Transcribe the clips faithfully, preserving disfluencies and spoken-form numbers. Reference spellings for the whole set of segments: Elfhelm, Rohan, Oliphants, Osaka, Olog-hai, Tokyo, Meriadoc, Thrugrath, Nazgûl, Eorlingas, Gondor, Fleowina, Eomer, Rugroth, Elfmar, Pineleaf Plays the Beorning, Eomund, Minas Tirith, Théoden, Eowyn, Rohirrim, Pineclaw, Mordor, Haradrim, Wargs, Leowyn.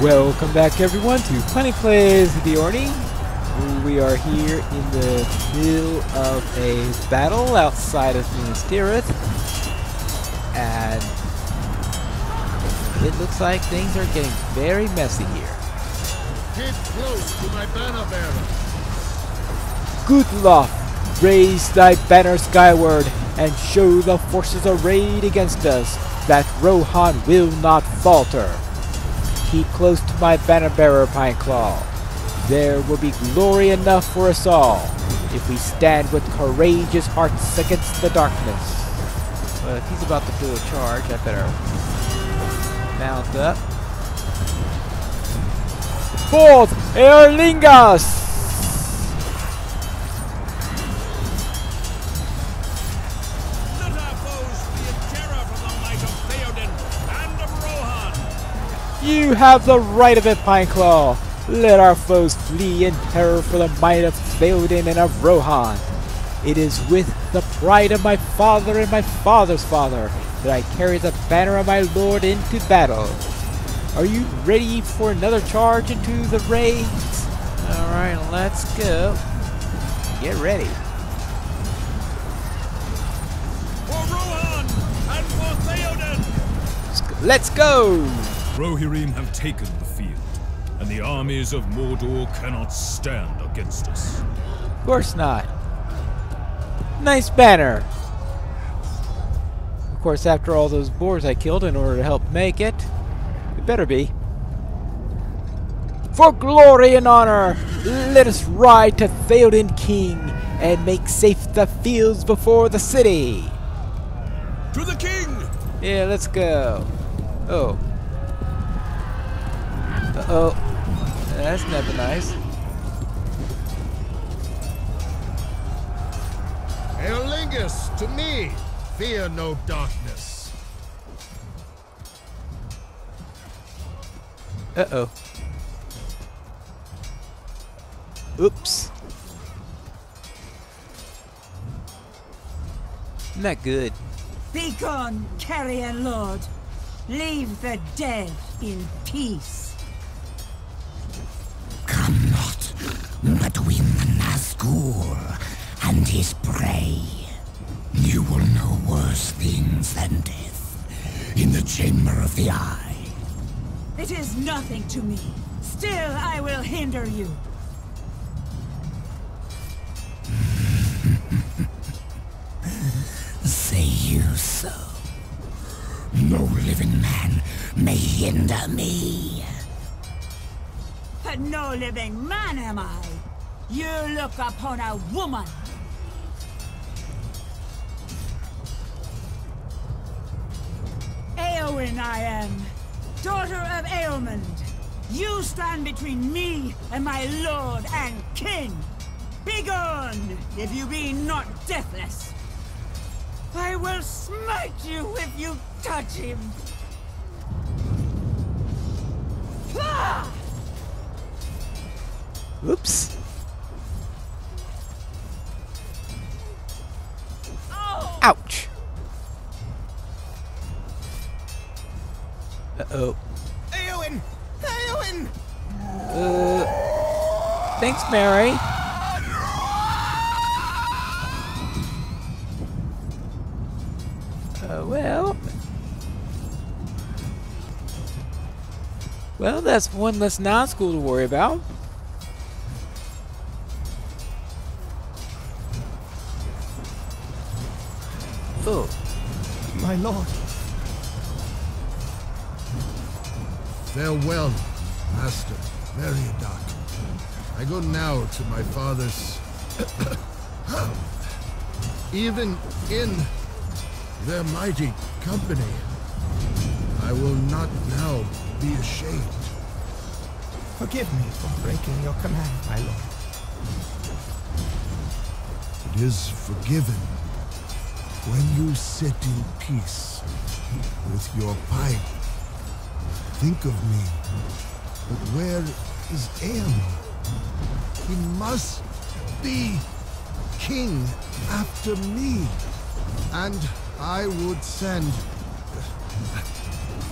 Welcome back, everyone, to Pineleaf Plays the Beorning. We are here in the middle of a battle outside of Minas Tirith, and it looks like things are getting very messy here. Get close to my banner bearer. Gudloff, raise thy banner skyward and show the forces arrayed against us that Rohan will not falter. Keep close to my banner bearer, Pineclaw. There will be glory enough for us all if we stand with courageous hearts against the darkness. Well, if he's about to do a charge, I better mount up. Forth, Eorlingas! You have the right of it, Pineclaw! Let our foes flee in terror for the might of Théoden and of Rohan. It is with the pride of my father and my father's father that I carry the banner of my lord into battle. Are you ready for another charge into the raids? Alright, let's go. Get ready. For Rohan and for Théoden! Let's go! Rohirrim have taken the field, and the armies of Mordor cannot stand against us. Of course not. Nice banner. Of course, after all those boars I killed in order to help make it, it better be. For glory and honor, let us ride to Théoden King and make safe the fields before the city. To the king! Yeah, let's go. Oh. Uh-oh. That's never nice. Eolingus, to me, fear no darkness. Uh-oh. Oops. Not good. Be gone, carrion lord. Leave the dead in peace. Between the Nazgûl and his prey, you will know worse things than death in the chamber of the eye. It is nothing to me. Still, I will hinder you. Say you so. No living man may hinder me. But no living man am I. You look upon a woman. Eowyn I am, daughter of Eomund. You stand between me and my lord and king. Begone, if you be not deathless. I will smite you if you touch him. Ah! Oops. Oh. Ouch. Uh-oh. Eowyn! Eowyn! Uh, thanks, Mary. Uh, well. Well, that's one less Nazgûl to worry about. Oh, my lord. Farewell, Master Meriadoc. I go now to my father's... Even in their mighty company, I will not now be ashamed. Forgive me for breaking your command, my lord. It is forgiven. When you sit in peace with your pipe, think of me. But where is Eomer? He must be king after me. And I would send...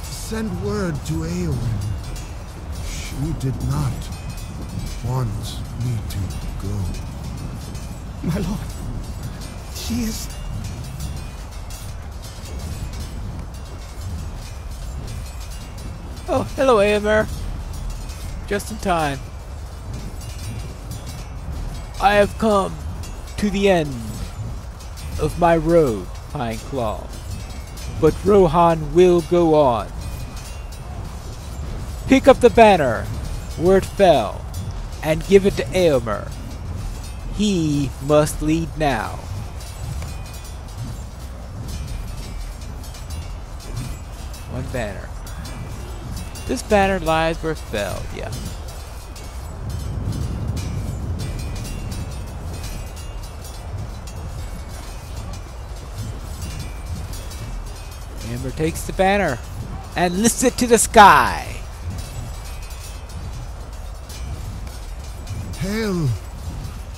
send word to Eowyn. you did not. Wands need to go. My lord, she is... Oh, hello, Eomer. Just in time. I have come to the end of my road, Pineclaw. But Rohan will go on. Pick up the banner where it fell and give it to Eomer. He must lead now. One banner. This banner lies where it fell, yeah. Eomer takes the banner and lifts it to the sky. Hail,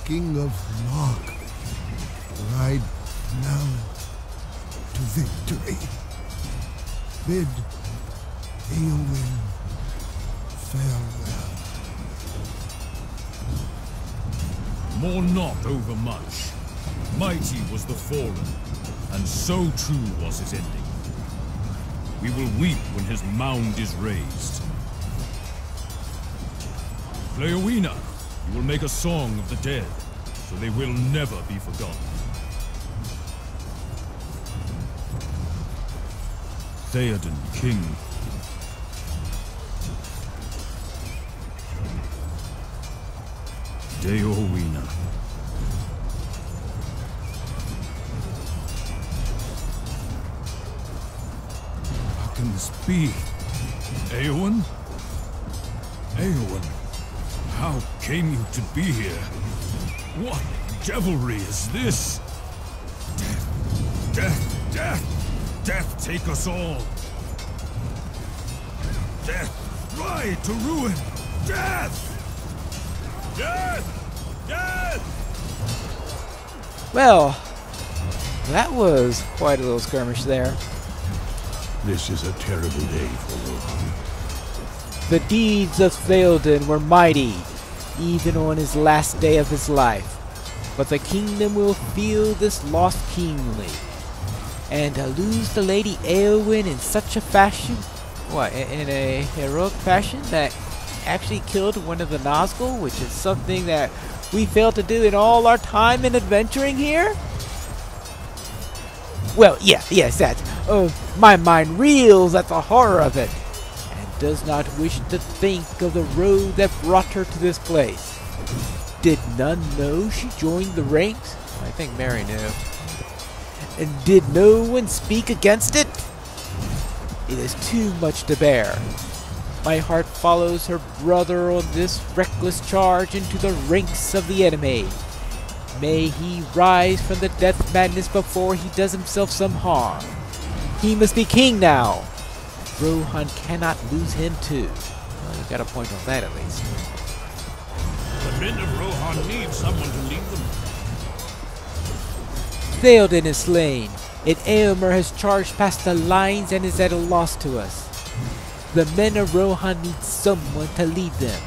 King of Log, ride now to victory. Bid Eowyn farewell. More not overmuch. Mighty was the fallen, and so true was his ending. We will weep when his mound is raised. Fleowina, you will make a song of the dead, so they will never be forgotten. Théoden, King. Eowyn. How can this be? Eowyn? Eowyn, how came you to be here? What devilry is this? Death, death, death, death take us all. Death, ride to ruin. Death! Death! Death! Well, that was quite a little skirmish there. This is a terrible day for Rohan. The deeds of Théoden were mighty, even on his last day of his life. But the kingdom will feel this loss keenly. And to lose the Lady Eowyn in such a fashion, what, in a heroic fashion that actually killed one of the Nazgûl, which is something that we failed to do in all our time in adventuring here? Well, yeah, yes, that. Uh, my mind reels at the horror of it, and does not wish to think of the road that brought her to this place. Did none know she joined the ranks? I think Mary knew. And did no one speak against it? It is too much to bear. My heart follows her brother on this reckless charge into the ranks of the enemy. May he rise from the death madness before he does himself some harm. He must be king now. Rohan cannot lose him too. Well, you got a point on that at least. The men of Rohan need someone to lead them. Théoden is slain, and Eomer has charged past the lines and is at a loss to us. The men of Rohan need someone to lead them,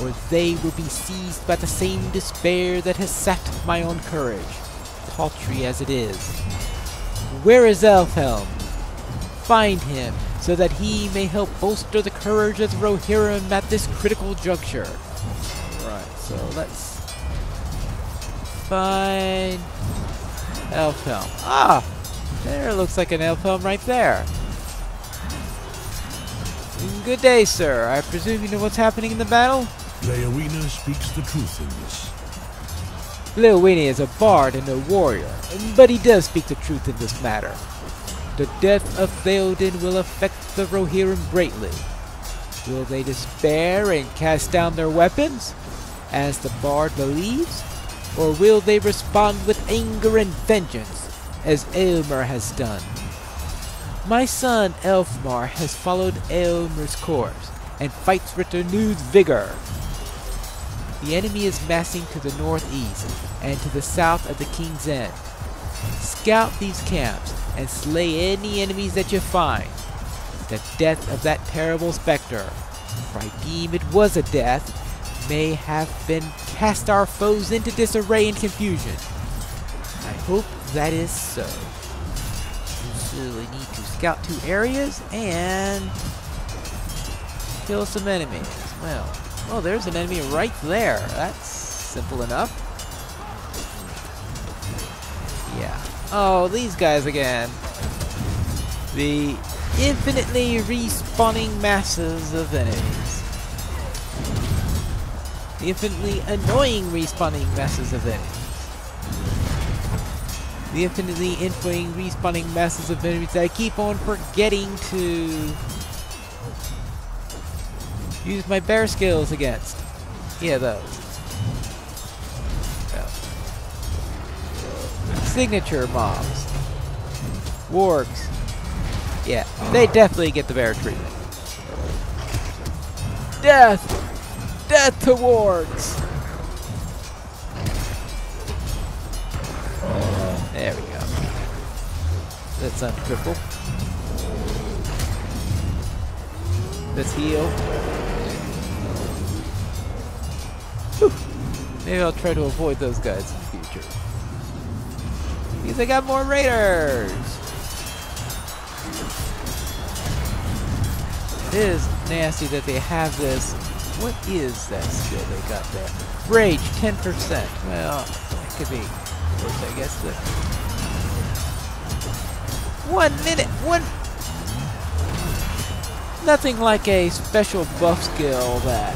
or they will be seized by the same despair that has sapped my own courage, paltry as it is. Where is Elfhelm? Find him, so that he may help bolster the courage of the Rohirrim at this critical juncture. Alright, so let's find Elfhelm. Ah! There looks like an Elfhelm right there. Good day, sir. I presume you know what's happening in the battle? Leowyn speaks the truth in this. Leowyn is a bard and a warrior, but he does speak the truth in this matter. The death of Théoden will affect the Rohirrim greatly. Will they despair and cast down their weapons, as the bard believes? Or will they respond with anger and vengeance, as Eomer has done? My son, Elfmar, has followed Eomer's course, and fights with renewed vigor. The enemy is massing to the northeast, and to the south at the King's End. Scout these camps, and slay any enemies that you find. The death of that terrible specter. I deem it was a death, may have been cast our foes into disarray and confusion. I hope that is so. We need to scout two areas and kill some enemies. Well, well, there's an enemy right there. That's simple enough. Yeah. Oh, these guys again. The infinitely respawning masses of enemies. The infinitely annoying respawning masses of enemies. The infinitely annoying respawning masses of enemies that I keep on forgetting to use my bear skills against. Yeah, those. Oh. Signature mobs. Wargs. Yeah, they definitely get the bear treatment. Death! Death to wargs! There we go. Let's uncripple. Let's heal. Maybe I'll try to avoid those guys in the future. Because I got more raiders! It is nasty that they have this. What is that skill they got there? Rage, ten percent. Well, that could be worse, I guess, but... One minute! One... Nothing like a special buff skill that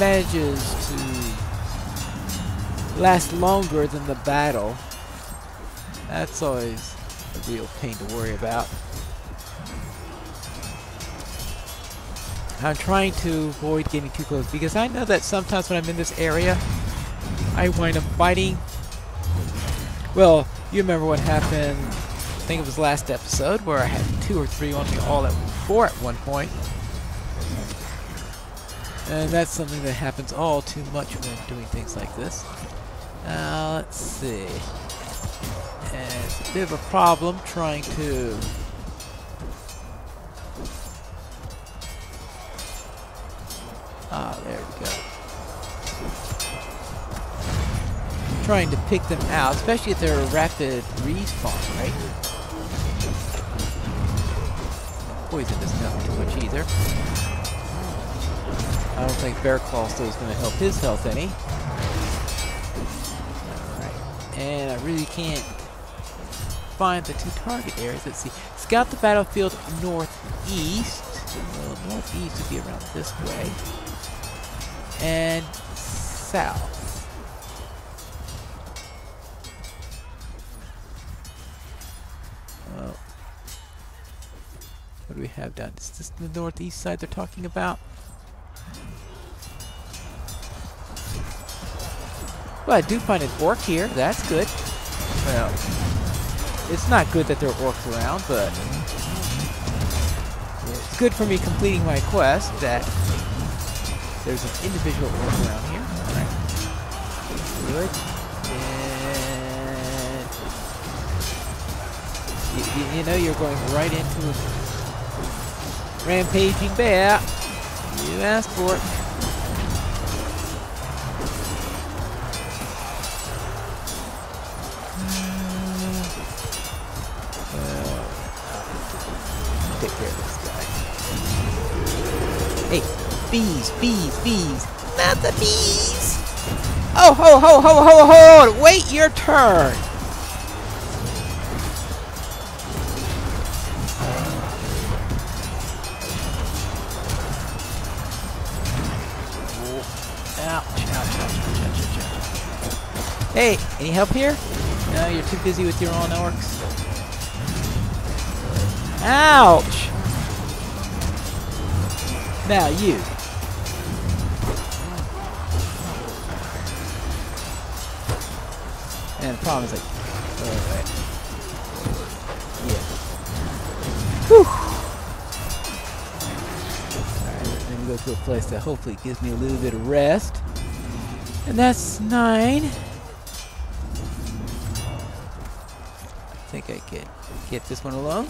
manages to last longer than the battle. That's always a real pain to worry about. I'm trying to avoid getting too close because I know that sometimes when I'm in this area I wind up fighting. Well, you remember what happened, I think it was last episode, where I had two or three on me all at four at one point. And that's something that happens all too much when doing things like this. Uh, let's see. And it's a bit of a problem trying to Ah, there we go. Trying to pick them out, especially if they're a rapid respawn, right? Poison doesn't help too much either. I don't think Bear Claw still is going to help his health any. Alright, and I really can't find the two target areas. Let's see. Scout the battlefield northeast. Well, northeast would be around this way. And south. Well, what do we have down? Is this the northeast side they're talking about? Well, I do find an orc here. That's good. Well, it's not good that there are orcs around, but it's good for me completing my quest that there's an individual orc around here. All right. Good. And you, you know you're going right into a rampaging bear. You asked for it. Bees, bees, bees, not the bees! Oh, ho, ho, ho, ho, ho! Wait your turn! Ouch, ouch, ouch, ouch, ouch, ouch. Hey, any help here? No, you're too busy with your own orcs. Ouch! Now you. And the problem is like, oh, right. Yeah. Whew. Alright, let me go to a place that hopefully gives me a little bit of rest. And that's nine. I think I can get this one alone.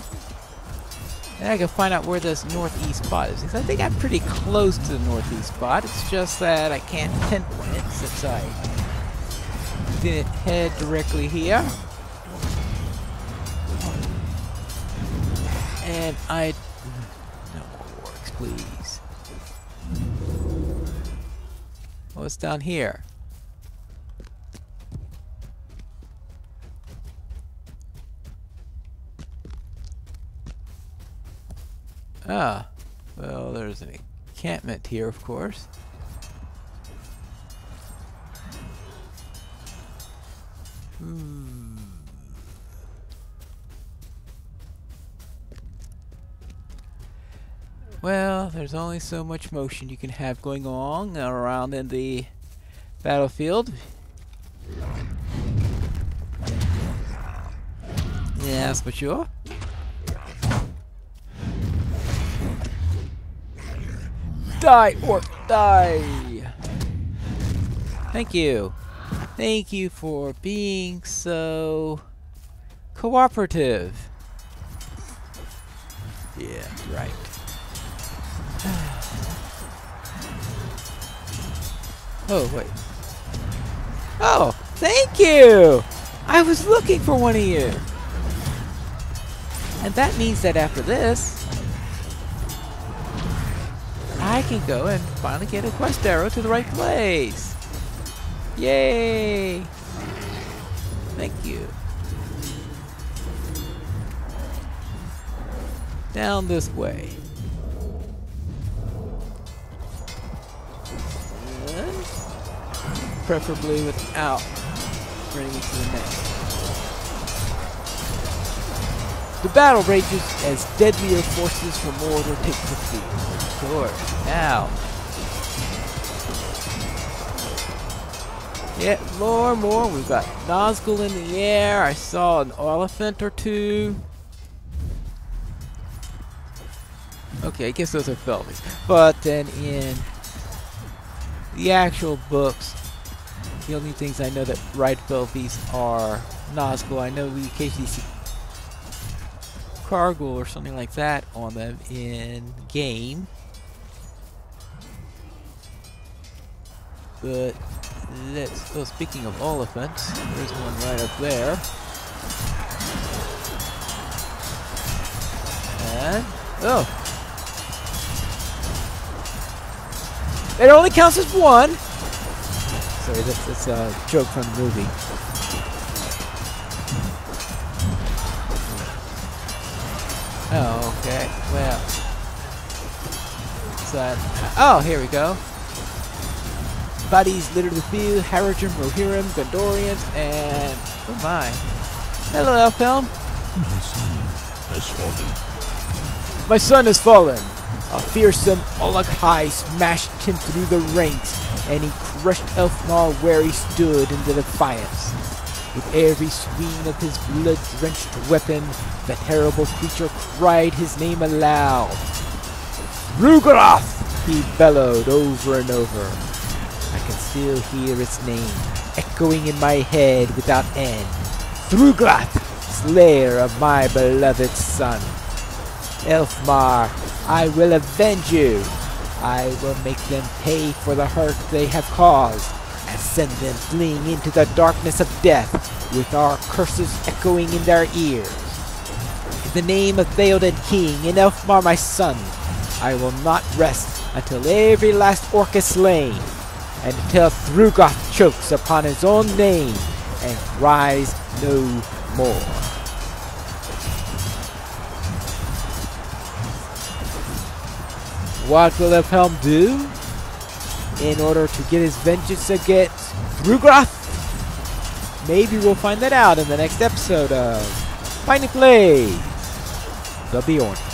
Then I can find out where this northeast spot is, because I think I'm pretty close to the northeast spot. It's just that I can't pinpoint it since I didn't head directly here. And I... No more wargs, please. What's down here? Ah, well, there's an encampment here, of course. Hmm. Well, there's only so much motion you can have going on around in the battlefield. Yes, for sure. Die, orc, die! Thank you. Thank you for being so cooperative. Yeah, right. Oh, wait. Oh, thank you! I was looking for one of you. And that means that after this, I can go and finally get a quest arrow to the right place. Yay! Thank you. Down this way. And preferably without running into the next. The battle rages as deadlier forces from Mordor take the field. Sure. Now. Yeah, more, more. We've got Nazgûl in the air. I saw an Oliphant or two. Okay, I guess those are Felvies. But then in the actual books, the only things I know that ride Felvies are Nazgûl. I know we occasionally see Cargul or something like that on them in game. But let's, oh, speaking of Oliphants, there's one right up there. And, oh! It only counts as one! Sorry, that's, that's a joke from the movie. Oh, okay, well. So, oh, here we go. Bodies littered with field, Haradrim, Rohan, Gondorians, and oh my! Hello, Elfhelm. My son has fallen. My son has fallen. A fearsome Olog-hai smashed him through the ranks, and he crushed Elfmar where he stood in the defiance. With every swing of his blood-drenched weapon, the terrible creature cried his name aloud. Rugroth! He bellowed over and over. I can still hear its name, echoing in my head without end. Thrugrath, slayer of my beloved son. Elfmar, I will avenge you. I will make them pay for the hurt they have caused, and send them fleeing into the darkness of death, with our curses echoing in their ears. In the name of Théoden King and Elfmar my son, I will not rest until every last orc is slain. And until Thrugrath chokes upon his own name and cries no more. What will Elfhelm do in order to get his vengeance against Thrugrath? Maybe we'll find that out in the next episode of Pineleaf Plays the Beorning.